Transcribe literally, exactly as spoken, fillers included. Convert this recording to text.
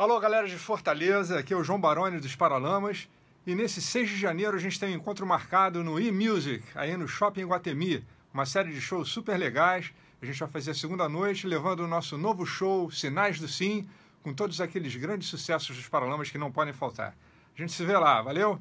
Alô, galera de Fortaleza, aqui é o João Barone dos Paralamas e nesse seis de janeiro a gente tem um encontro marcado no I Music, aí no Shopping Iguatemi, uma série de shows super legais. A gente vai fazer a segunda noite levando o nosso novo show, Sinais do Sim, com todos aqueles grandes sucessos dos Paralamas que não podem faltar. A gente se vê lá, valeu?